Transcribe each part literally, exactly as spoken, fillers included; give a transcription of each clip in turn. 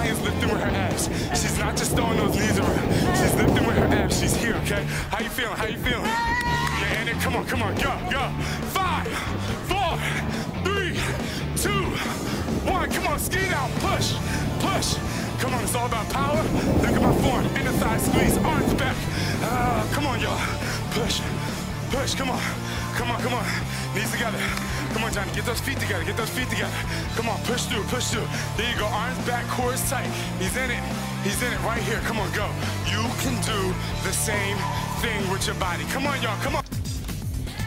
Kai is lifting with her abs. She's not just throwing those knees around. She's lifting with her abs. She's here, okay? How you feeling? How you feeling? Man, and come on, come on, go, go. Five, four, three, two, one. Come on, ski down, push, push. Come on, it's all about power. Look at my form, inner thigh squeeze, arms back. Uh, come on, y'all. Push, push, come on. Come on, come on. Knees together. Come on, Johnny. Get those feet together. Get those feet together. Come on, push through, push through. There you go. Arms back, core is tight. He's in it. He's in it right here. Come on, go. You can do the same thing with your body. Come on, y'all. Come on.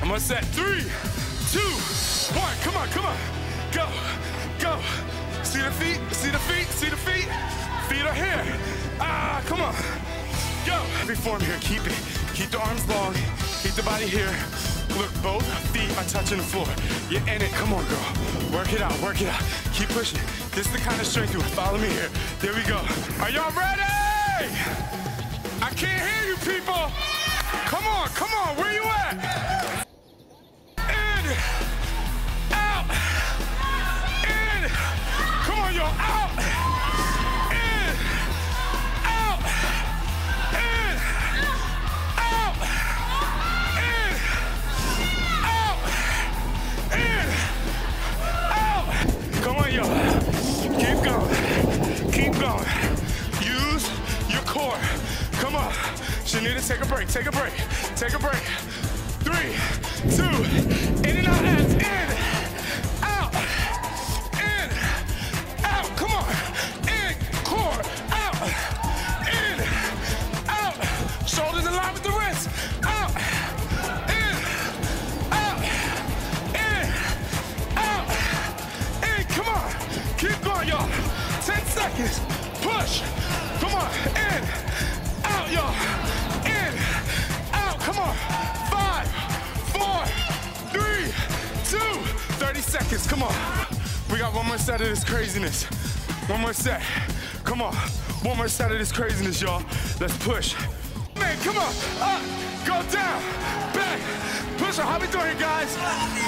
I'm on set. Three, two, one. Come on, come on. Go, go. See the feet? See the feet? See the feet? Feet are here. Ah, come on. Go. Every form here. Keep it. Keep the arms long. Keep the body here. Look, both feet are touching the floor. You're in it. Come on, girl. Work it out. Work it out. Keep pushing. This is the kind of strength you have. Follow me here. There we go. Are y'all ready? I can't hear you, people. Come on. Come on. Where you at? In. Out. In. Come on, y'all. Out. In. Out. In. Out. Yo, keep going, keep going. Use your core. Come on, Shanita, take a break, take a break, take a break. Three, two, in and out, abs, in, out, in, out. Come on, in, core, out, in, out. Shoulders in line with the wrists, out. Keep going, y'all. Ten seconds. Push. Come on. In. Out, y'all. In. Out. Come on. Five, four, three, two. thirty seconds. Come on. We got one more set of this craziness. One more set. Come on. One more set of this craziness, y'all. Let's push. Man, come on. Up. Go down. Back. Push it. How we doing, guys?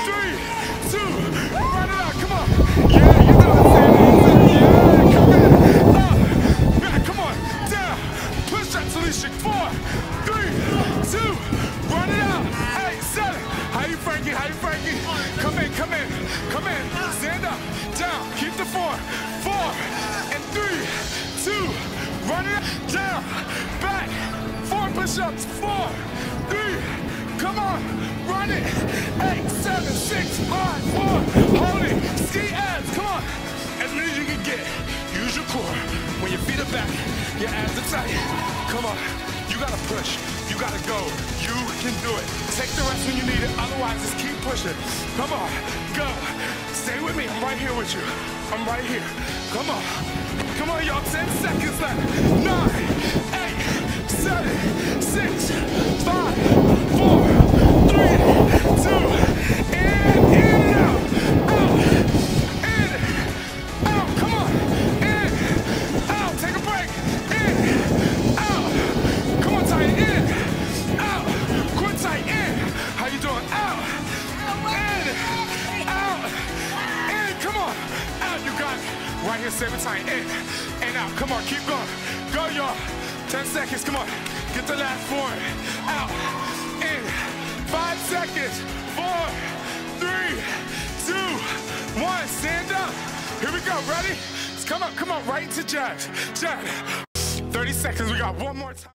Three, two. Run it out. Come on. Yeah, you know what I'm saying. Four, three, two, run it out. Hey, seven. How you, Frankie? How you, Frankie? Come in, come in, come in. Stand up, down. Keep the form. Four, and three, two, run it out. Down, back. Four push-ups. Four, three. Come on, run it. Eight, seven, six, five, four. Hold it. Ski abs. Come on. As many as you can get. Use your core. When your feet are back, your abs are tight. Come on, you gotta push, you gotta go, you can do it. Take the rest when you need it, otherwise just keep pushing. Come on, go, stay with me, I'm right here with you. I'm right here, come on. Come on, y'all, ten seconds left. Nine, eight, seven, six, five, four, three, two, in, in and out, out, in, out, come on, in, out, take a break, in, in, out, quit tight, in, how you doing, out, in, out, in, come on, out, you got it, right here, seven times, in, and out, come on, keep going, go y'all, ten seconds, come on, get the last four, out, in, five seconds, four, three, two, one, stand up, here we go, ready, come on, come on, right to jab, jab, thirty seconds, we got one more time.